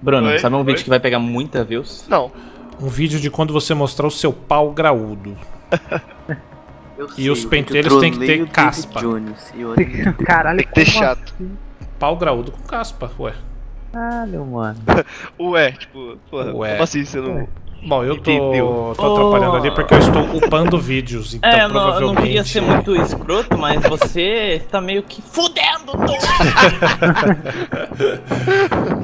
Bruno, sabe um vídeo que vai pegar muita views? Não. Um vídeo de quando você mostrar o seu pau graúdo. E os pentelhos tem que ter caspa. Caralho, tem que ter chato. Pau graúdo com caspa, ué. Caralho, mano. Ué, tipo, porra, como assim você não... Bom, eu tô atrapalhando ali porque eu estou upando vídeos, então provavelmente... eu não queria ser muito escroto, mas você tá meio que fudendo tudo!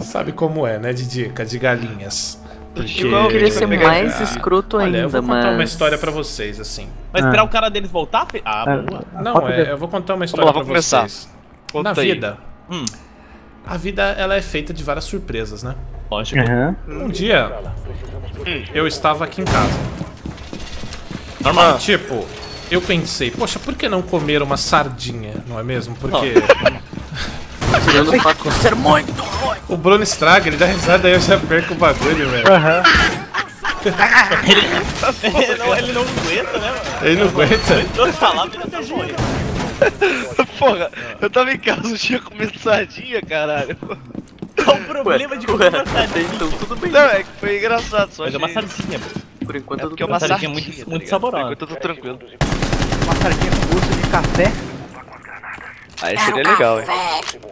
Sabe como é, né, de dica de galinhas. Porque... eu queria ser mais escroto ainda, mas... eu vou contar uma história pra vocês, assim. Vai esperar o cara deles voltar? Boa. Não, eu vou contar uma história pra vocês. Na vida, a vida ela é feita de várias surpresas, né? Lógico. Um dia... eu estava aqui em casa. Normal. Tipo, eu pensei, poxa, por que não comer uma sardinha, não é mesmo? Porque... o Bruno estraga, ele dá risada, aí eu já perco o bagulho, velho. Ele não aguenta, né, mano? Ele não aguenta. Porra, eu tava em casa, eu tinha comido sardinha, caralho. Qual o problema de comer uma sardinha? Então, tudo bem. Não, é que foi engraçado só. Mas é uma sardinha, pô. Por enquanto eu tô uma sardinha muito saborosa. Por enquanto eu tô tranquilo. Uma sardinha com gosto de café. Aí seria legal, hein?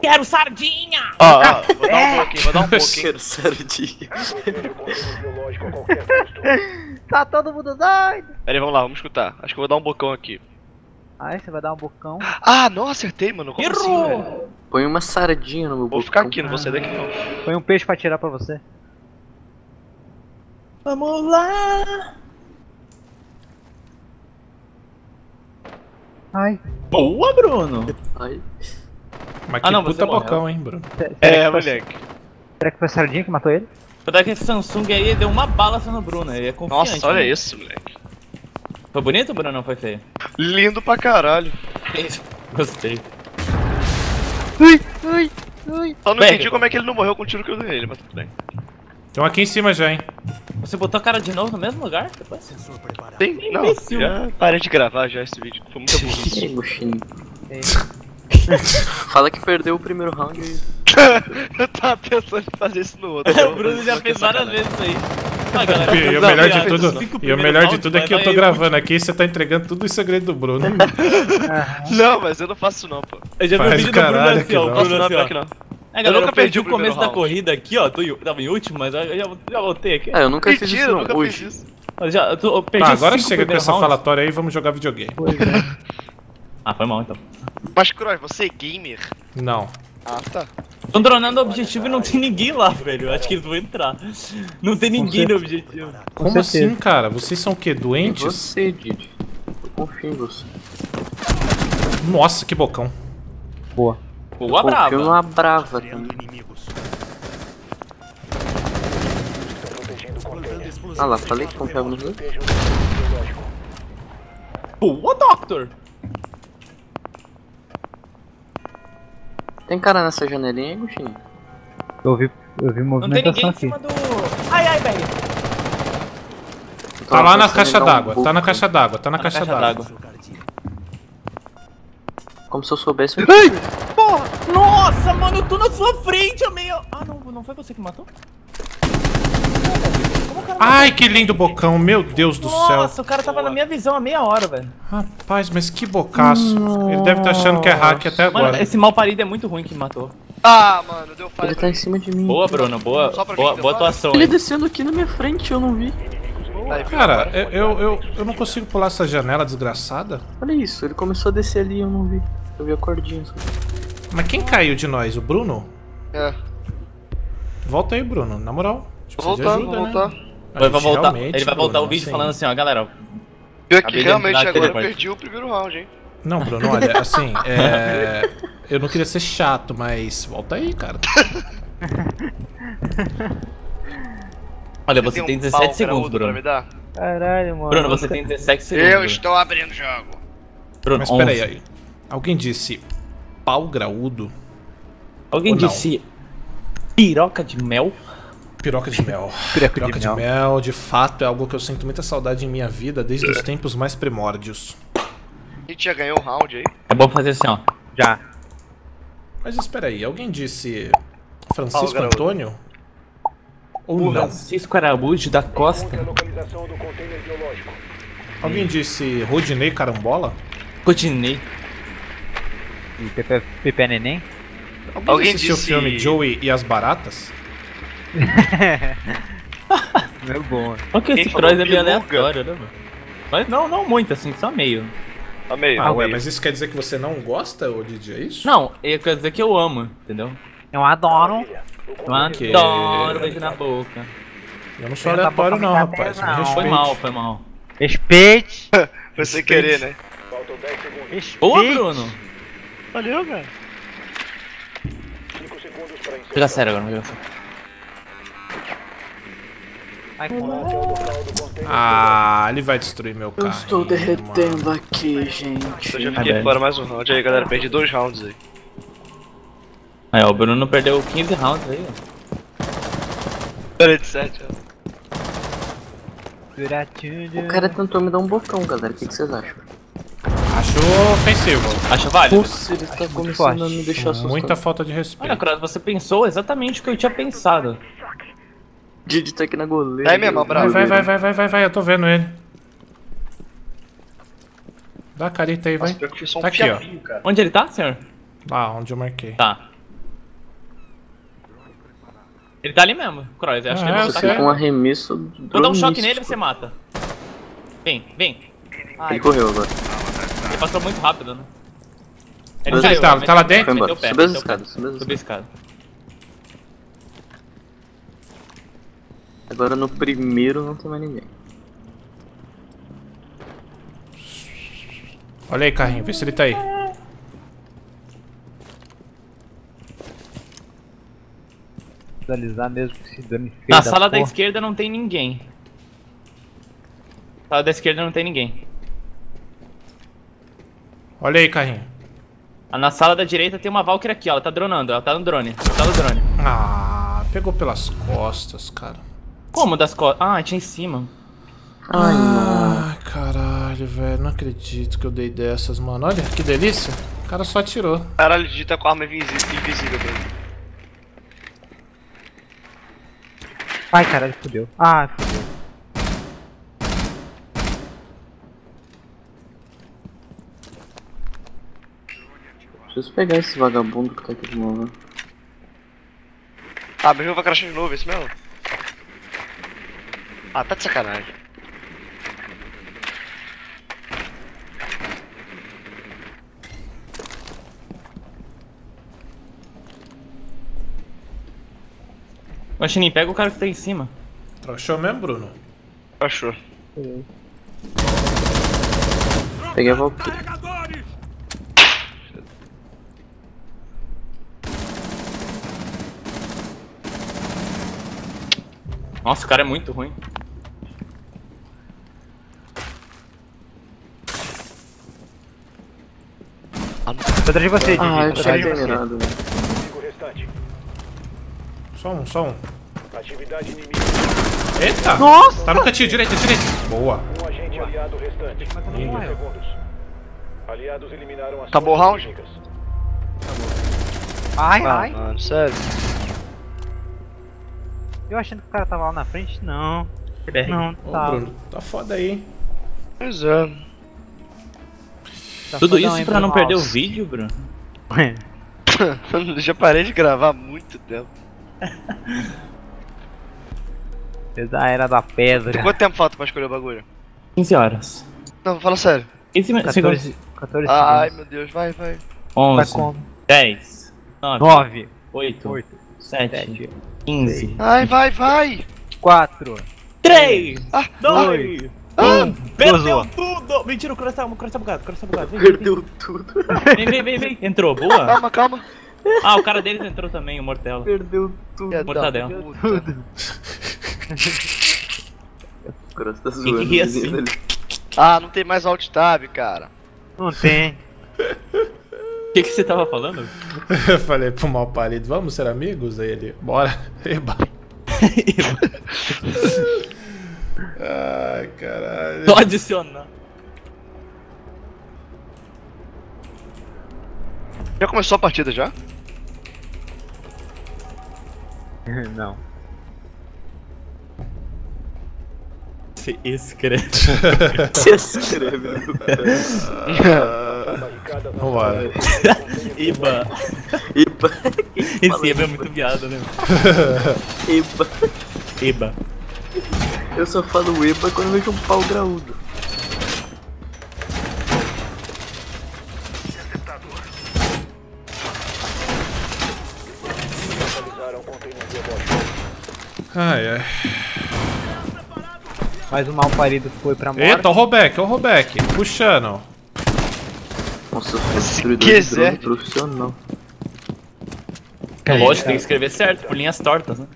Quero sardinha! Ó, vou dar um pouquinho, vou dar um pouquinho. Quero sardinha. Tá todo mundo doido! Peraí, vamos lá, vamos escutar. Acho que eu vou dar um bocão aqui. Aí você vai dar um bocão. Ah, não, acertei, mano. Como assim, velho? Põe uma sardinha no meu bocão. Vou ficar aqui, não vou sair daqui não. Põe um peixe pra tirar pra você. Vamos lá! Ai. Boa, Bruno! Ai. Mas que puta bocão, hein, Bruno? É, moleque. Será que foi a sardinha que matou ele? Será que esse Samsung aí deu uma bala só no Bruno, ele é confiante. Nossa, olha isso, moleque. Foi bonito, Bruno, não foi feio? Lindo pra caralho. Gostei. Ui. Só não entendi como é que ele não morreu com o tiro que eu dei nele, mas tudo bem. Estão aqui em cima já, hein? Você botou a cara de novo no mesmo lugar? Depois você sou preparado. Tem, não, já parei de gravar já esse vídeo, foi muito burro. Fala que perdeu o primeiro round aí. Eu tava pensando em fazer isso no outro. O Bruno já fez várias vezes isso aí. Ah, galera, e o melhor de tudo, é que eu tô gravando aqui e você tá entregando tudo em segredo do Bruno. Não, mas eu não faço não, pô. Eu já vi o vídeo do Bruno assim, ó. É, galera, eu nunca perdi o começo da corrida aqui, ó. Tava em último, mas eu já voltei aqui. Eu nunca fiz isso, nunca fiz isso. Agora chega com essa falatória aí, vamos jogar videogame. Foi mal então. Mas, Cross, você é gamer? Não. Ah, tá. Estão dronando o objetivo e não tem ninguém lá, velho. Eu acho que eles vão entrar. Não tem ninguém no objetivo. Como assim, cara? Vocês são o quê? Doentes? Você, Didi. Eu confio em você. Nossa, que bocão. Boa. Boa brava. Confio numa brava também. Ah lá, falei que confiava no jogo. Boa, Doctor! Tem cara nessa janelinha aí, Guxinho? Eu vi movimentação aqui. Não tem ninguém em cima do... Ai, velho! Tá lá na caixa d'água, tá na caixa d'água, tá na caixa d'água. Como se eu soubesse... Ai! Porra! Nossa, mano, eu tô na sua frente, amém! Ah, não foi você que matou? Ai, que lindo bocão, meu Deus do céu. Nossa, o cara tava na minha visão há meia hora, velho. Rapaz, mas que bocaço. Nossa. Ele deve estar achando que é hack até agora. Mano, esse mal parido é muito ruim que matou. Ah, mano, deu falha. Ele tá em cima de mim. Boa, Bruno, boa atuação. Ele descendo aqui na minha frente, eu não vi. Cara, eu não consigo pular essa janela desgraçada. Olha isso, ele começou a descer ali e eu não vi. Eu vi a cordinha só. Mas quem caiu de nós? O Bruno? É. Volta aí, Bruno, na moral. Vou voltar. Né? Ele vai voltar o vídeo falando assim, ó, galera. Pior que realmente agora eu perdi o primeiro round, hein? Não, Bruno, olha, assim, eu não queria ser chato, mas volta aí, cara. Olha, você tem 17 segundos, Bruno. Caralho, mano. Bruno, você tem 17 segundos. Eu estou abrindo o jogo. Bruno, mas pera aí. Alguém disse pau graúdo? Alguém disse piroca de mel? Piroca de mel. Piroca de mel, de fato, é algo que eu sinto muita saudade em minha vida desde os tempos mais primórdios. A gente já ganhou um round aí. É bom fazer assim, ó. Já. Mas espera aí, alguém disse Francisco Antônio? Ou não. Francisco Araújo da Costa. Alguém disse Rodinei Carambola? Rodinei. E Pepe Neném? Alguém disse o filme Joey e as Baratas? Não é bom. Olha que esse Cross é meio aleatório, né, mano? Mas não, não muito assim, só meio. Só meio. Ah, ué, mas isso quer dizer que você não gosta, ô Didi, é isso? Não, quer dizer que eu amo, entendeu? Eu adoro. Eu adoro beijo na boca. Eu não sou aleatório não, rapaz. Foi mal, foi mal. Respeite! Foi sem querer, né? Faltam 10 segundos. Boa, Bruno! Valeu, cara. 5 segundos pra encerrar. Fica sério agora, meu. Ah, ele vai destruir meu carro. Eu estou derretendo aqui, gente. Eu já fiquei fora mais um round aí, galera. Perdi 2 rounds aí. Aí, ó, o Bruno perdeu 15 rounds aí, ó. 47, ó. O cara tentou me dar um bocão, galera. O que vocês acham? Acho ofensivo. Acho válido. Nossa, ele tá começando a me deixar assustado. Muita falta de respeito. Olha, Cross, você pensou exatamente o que eu tinha pensado. Didi tá aqui na goleira. Vai mesmo, bravo. Vai, eu tô vendo ele. Dá a careta aí, vai. Tá aqui, ó. Onde ele tá, senhor? Lá, onde eu marquei. Tá. Ele tá ali mesmo, Cross. Acho que ele vai sacar. Um arremesso do. Vou dar um choque nele e você mata. Vem. Ele correu agora. Ele passou muito rápido, né? Ele caiu. Tá lá dentro? Subiu as escadas. Agora no primeiro não tem mais ninguém. Olha aí, carrinho, vê se ele tá aí. Finalizar mesmo que se dane. Na sala da esquerda não tem ninguém. Sala da esquerda não tem ninguém. Olha aí, carrinho. Na sala da direita tem uma Valkyrie aqui, ó. Ela tá dronando, ela tá no drone. Ah, pegou pelas costas, cara. Como das costas? Ah, tinha em cima. Ai, ah, caralho, velho. Não acredito que eu dei dessas, mano. Olha, que delícia. O cara só atirou. Caralho, digita com a arma invisível, velho. Ai, caralho, fodeu. Ah, fodeu. Preciso pegar esse vagabundo que tá aqui de novo. Ah, meu, vai crashar de novo, é isso mesmo? Ah, tá de sacanagem. Machininho, pega o cara que tá em cima. Trochou mesmo, Bruno? Trochou. Peguei a Valkyrie. Nossa, o cara é muito ruim. Tô atrás de você, Didi. Ah, eu tinha terminado. Só um. Atividade inimiga. Eita! Nossa! Tá no cantinho, direita. Boa. Um agente aliado restante. Aliados eliminaram as. Acabou o round? Ai. Mano, sério. Eu achando que o cara tava lá na frente? Não. Não, tá. Ô, Bruno, tá foda aí, hein? Pois é. Tudo isso pra não perder o vídeo, Bruno? Já parei de gravar há muito tempo. Desde a era da pedra. Quanto tempo falta pra escolher o bagulho? 15 horas. Não, fala sério. 14 segundos. Ai, meu Deus, vai. 11, 10, 9, 8, 7, 15. Ai, vai. 4, 3, 2, 1, perdeu tudo! Mentira, o Cross tá bugado, Perdeu tudo. Vem. Entrou, boa. Calma. Ah, o cara deles entrou também, o Mortela. Perdeu tudo. Mortadela. O Cross tá zoando. Que assim? Ah, não tem mais alt tab, cara. Não tem. O que você tava falando? Eu falei pro mal parido, vamos ser amigos? Aí ele, bora. Eba. Ai, caralho. Tô adicionando. Já começou a partida, já? Não. Se escreve. Se escreve. Não vai. Iba. Iba. Esse Iba é muito piada, né? Iba. Iba. Eu só falo Iba quando eu vejo um pau graúdo. Ai, ai. Mais um mal parido foi pra morte. Eita, olha o Robeck, puxando. Nossa, se quiser. Profissional. Lógico, tem que escrever certo, por linhas tortas, né?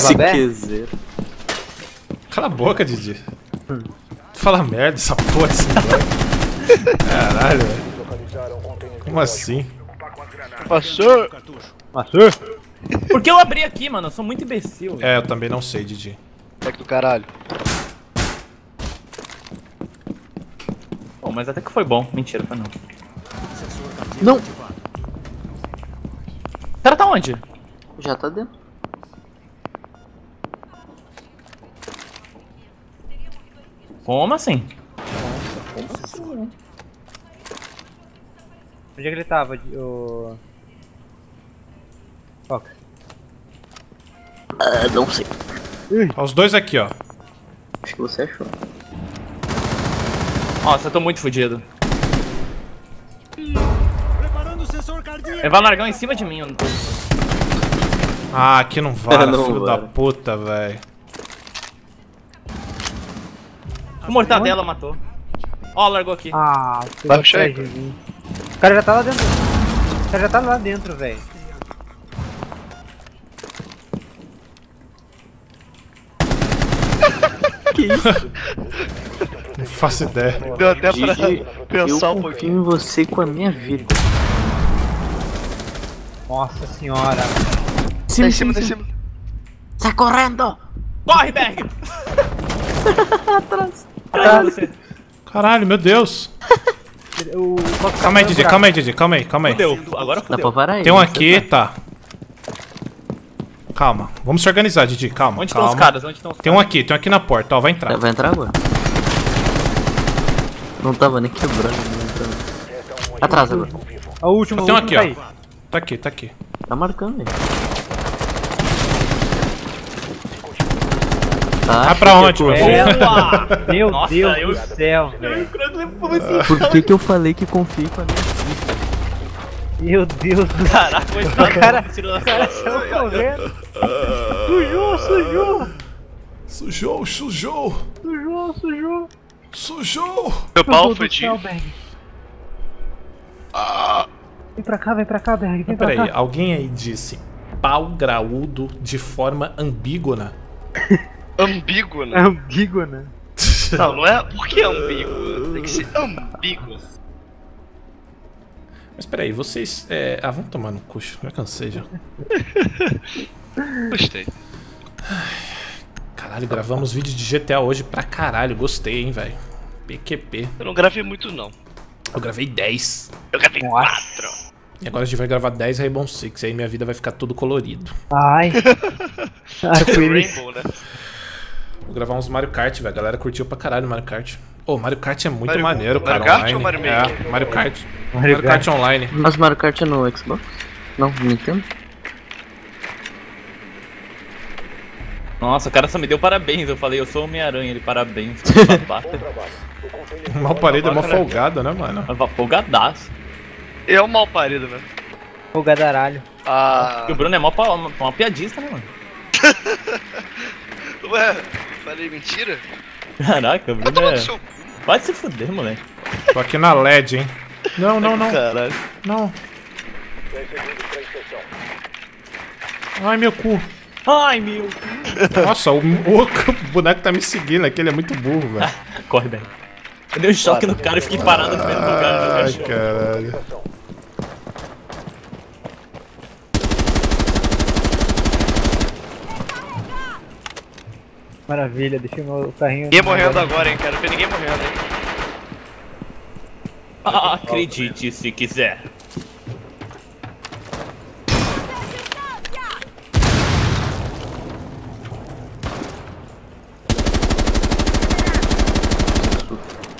Se quiser. Cala a boca, Didi. Fala merda, essa porra assim. Caralho, velho. Como assim? Passou! Passou! Por que eu abri aqui, mano? Eu sou muito imbecil. É, eu também não sei, Didi. Moleque do caralho. Bom, mas até que foi bom. Mentira, foi não. Não! O cara tá onde? Já tá dentro. Como assim? Nossa, como assim, né? Onde é que ele tava? O... Foca. Não sei. Ó, os dois aqui, ó. Acho que você achou. Nossa, eu tô muito fudido. Preparando o sensor cardíaco. Ele vai largar em cima de mim, eu não tô. Ah, aqui não vale, filho da puta, velho. O mortadela matou. Ó, largou aqui. Ah, vai puxar. O cara já tá lá dentro. O cara já tá lá dentro, velho. Que isso? Não faço ideia. Deu até pra pensar um pouquinho em você com a minha vida. Nossa senhora. Cima, cima, cima. Sai correndo! Corre, Berg! Atrás. Caralho. Caralho, meu Deus. Calma aí, Didi, calma aí, Didi, calma aí, calma aí. Fudeu, agora fudeu. Dá pra parar aí. Tem um aqui, tá. Calma, vamos se organizar, Didi, calma. Onde estão os caras? Onde estão os caras? Tem um aqui na porta, ó, vai entrar. Vai entrar agora? Não tava nem quebrando, não tava. Atrás agora. A última, tem um aqui, ó. Tá aqui, tá aqui. Tá marcando aí. Vai pra onde, meu filho? Meu Deus do céu, velho. Por que eu falei que confio com a minha vida? Meu Deus do céu. Caraca, coitado, o cara saiu correndo. Sujou, sujou. Sujou, sujou. Sujou, sujou. Sujou. Meu pau fudido. Vem pra cá, Berg. Vem pra cá. Peraí, alguém aí disse pau graúdo de forma ambígua? Ambígua, né? Ambígua, né? Não, não é. Por que ambígua? Tem que ser ambígua. Mas peraí, vocês. Ah, vamos tomar no cu, já cansei já. Gostei. Caralho, gravamos vídeo de GTA hoje pra caralho, gostei, hein, velho. PQP. Eu não gravei muito, não. Eu gravei 10. Eu gravei 4. E agora a gente vai gravar 10 Rainbow Six, aí minha vida vai ficar tudo colorido. Ai. Rainbow, né? Vou gravar uns Mario Kart, velho. A galera curtiu pra caralho Mario Kart. Ô, Mario Kart é muito maneiro, cara. Mario Kart ou Mario Maker? É, Mario Kart. Mario Kart online. Mas Mario Kart é no Xbox? Não, Nintendo. Nossa, o cara só me deu parabéns. Eu falei, eu sou Homem-Aranha, ele parabéns. O mal parido é mó folgado, né, mano? Folgadaço. É o mal parido, velho. Folgadaralho. Ah. O Bruno é mó piadista, né, mano? Ué, falei mentira? Caraca, Bruno é... Vai se fuder, moleque. Tô aqui na LED, hein. Não, não, não. Caralho. Não. Ai, meu cu. Ai, meu cu. Nossa, o boneco tá me seguindo aqui, ele é muito burro, velho. Corre, velho. Eu dei um choque no cara e fiquei parado no mesmo lugar. Ai, caralho. Maravilha, deixei o carrinho... Ninguém morrendo agora, hein, cara. Não tem ninguém morrendo, hein. Ah, acredite se quiser.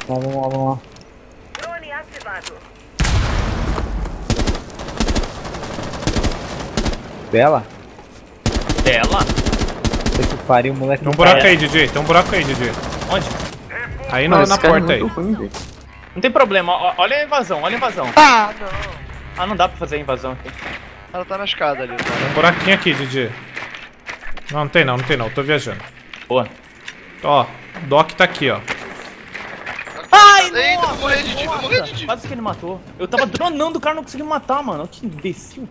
Vamos lá. Drone ativado. Dela? Você pariu, moleque. Tem um buraco aí, Didi. Onde? Aí na porta aí. Não tem problema, olha a invasão, Ah, não. Ah, não dá pra fazer a invasão aqui. Ela tá na escada ali. Tem um buraquinho aqui, Didi. Não tem não, eu tô viajando. Boa. Ó, o Doc tá aqui, ó. Ai, eita, vou morrer, Didi. Quase que ele matou. Eu tava dronando o cara, não consegui matar, mano. Que imbecil.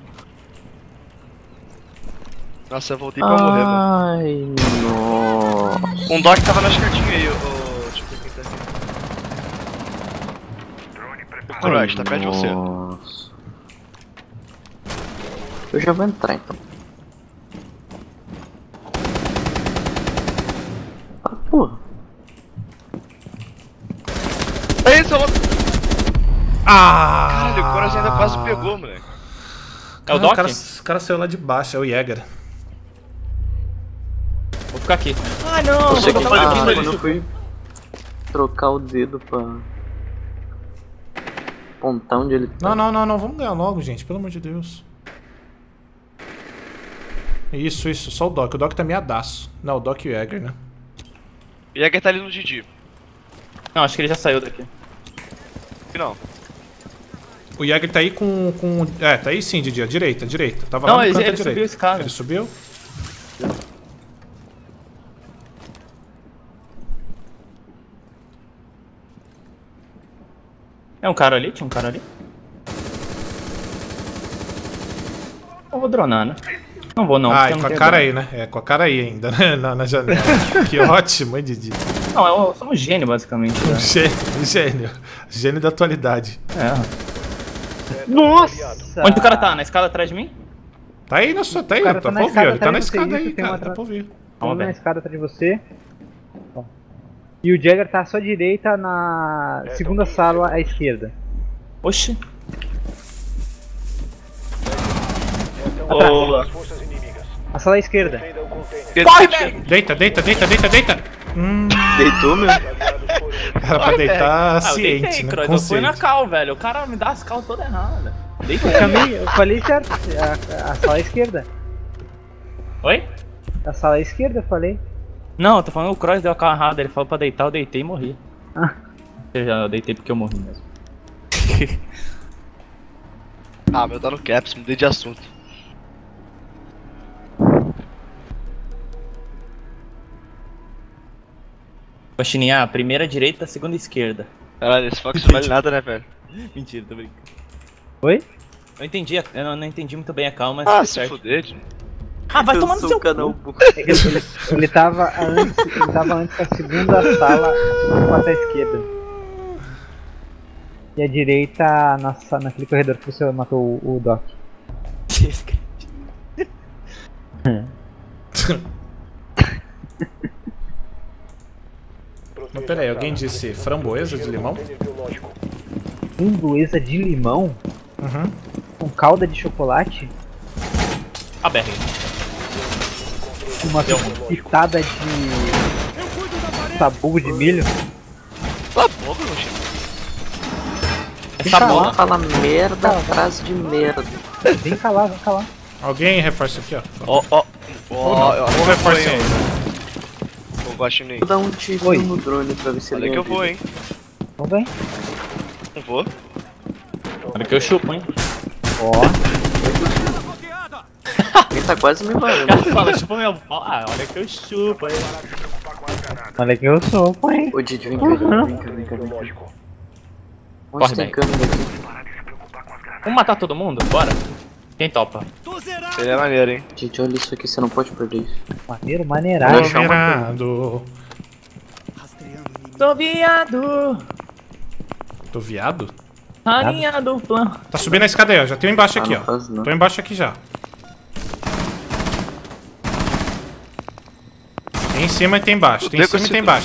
Nossa, eu voltei pra morrer, mano. Ai, nossa. Um Doc tava na escadinha aí, Deixa eu ver quem tá aqui. Cross, tá perto de você. Eu já vou entrar, então. Ah, porra. É isso, caralho, o Cross ainda quase pegou, moleque. É o Doc? O cara saiu lá de baixo, é o Jäger. Vou ficar aqui. Ah, não! Eu fui trocar o dedo pra apontar onde ele tá. Não, vamos ganhar logo, gente, pelo amor de Deus. Isso, só o Doc. O Doc tá meadaço. Não, o Doc e o Jäger, né? O Jäger tá ali no Didi. Não, acho que ele já saiu daqui. Não. O Jäger tá aí com... É, tá aí sim, Didi, à direita, Tava lá no canto à direita. Não, ele subiu esse cara. Ele subiu? É um cara ali? Tinha um cara ali? Eu vou dronar, né? Não vou não. Ah, com a cara aí, né? É, com a cara aí ainda, né? Na janela. Que ótimo, hein, Didi? Não, eu sou um gênio, basicamente. Né? Gênio. Gênio da atualidade. É. Nossa! Onde o cara tá? Na escada atrás de mim? Tá aí, tá aí. Tá pra ouvir, ele tá na escada aí, cara. Tá pra ouvir. Vamos na escada atrás de você. E o Jäger tá à sua direita na segunda sala à esquerda. Oxi. A sala à esquerda. Corre, velho! Deita! Deitou, meu? Era pra deitar ciente, né? Eu fui na cal, velho. O cara me dá as cal toda errada. Deita. Eu falei certo. A sala à esquerda. Oi? A sala à esquerda, eu falei. Não, eu tô falando que o Cross deu a cal errada. Ele falou pra deitar, eu deitei e morri. Ah. Ou seja, eu deitei porque eu morri mesmo. Ah, meu, tá no caps, mudei de assunto. Vou chinear a primeira direita, a segunda esquerda. Caralho, esse Fox não vale nada, né, velho? Mentira, tô brincando. Oi? Eu não entendi muito bem a calma. Ah, se fuder, tio. Ah, vai tomar no seu canal. Ele tava antes da segunda sala, à esquerda. E a direita, naquele corredor que você matou o Doc. Não, peraí, alguém disse framboesa de limão? Framboesa de limão? Uhum. Com calda de chocolate? Aberto. Uma pitada de sabugo de milho? Cala a boca, meu chefe. Essa bola fala merda atrás de merda. Vem calar. Alguém reforça aqui, ó. Ó, reforça aí. Vou dar um tiro no drone pra ver se ele... Olha que eu vou, hein. Não vem. Não vou. Olha que eu chupo, hein. Ó. Ele tá quase me barrando. O cara fala, chupa minha bola. Olha que eu chupo, hein. Olha que eu chupo, hein. Ô, Didi, vem cá. Onde tem câmera aqui? Vamos matar todo mundo? Bora. Quem topa? Ele é maneiro, hein? Gente, olha isso aqui, você não pode perder isso. Maneirado. Tô viado? Rainha do plano. Tá subindo a escada aí, ó. Já tem um embaixo aqui, ó. Tô embaixo aqui já. Tem em cima e tem embaixo.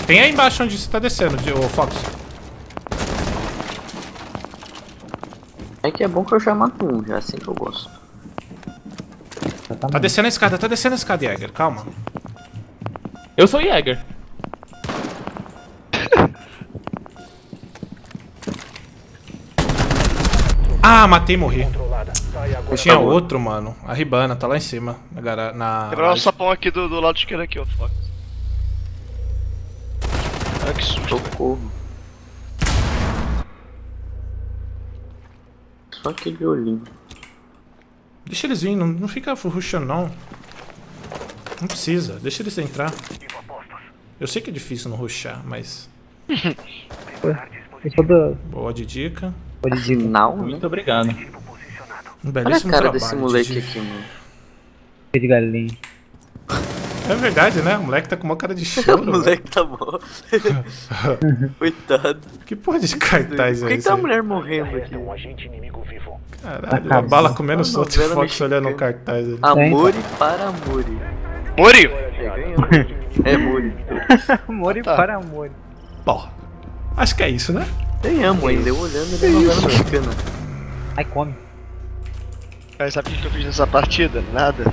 Tem aí embaixo onde você tá descendo, ô Fox. É que é bom que eu já mato um, já assim que eu gosto. Tá descendo a escada, Jäger, calma. Eu sou o Jäger. Ah, matei e morri. Tinha outro, mano. A Ribana tá lá em cima. Quebraram o sapão aqui do lado esquerdo aqui, ó. Fox. Ah, que susto. Socorro. Só aquele olhinho. Deixa eles virem, não fica rushando não. Não precisa, deixa eles entrar. Eu sei que é difícil não rushar, mas... Boa de dica. Boa de dica. Muito obrigado. Um belíssimo trabalho. Olha a cara desse moleque aqui, mano. De galinha. É verdade, né? O moleque tá com uma cara de choro. O moleque tá morto. Coitado. Que porra de cartaz é esse? Por que tá a mulher morrendo aqui? Caralho, a bala comendo solto e Fox olhando o cartaz ali. Amore para Amore. Mori! É, Mori. Mori para Amore. Bom, acho que é isso, né? Tem amo ainda, eu olhando e jogando bacana. Ai, come. Cara, sabe o que eu fiz nessa partida? Nada.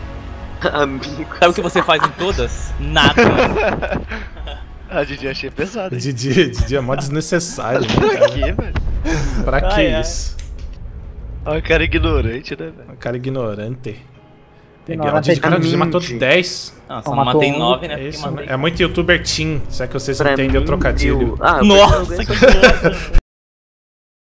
Amigo. Sabe o que você faz em todas? Nada. A Didi achei pesado. Didi é mó desnecessário. Pra que, velho? Pra que isso? Olha o cara ignorante, né, velho? O cara ignorante. Legal, cara, Didi matou 10. Ah, só matei 9, né? É muito youtuber team. Será que vocês entendem o trocadilho? Nossa, que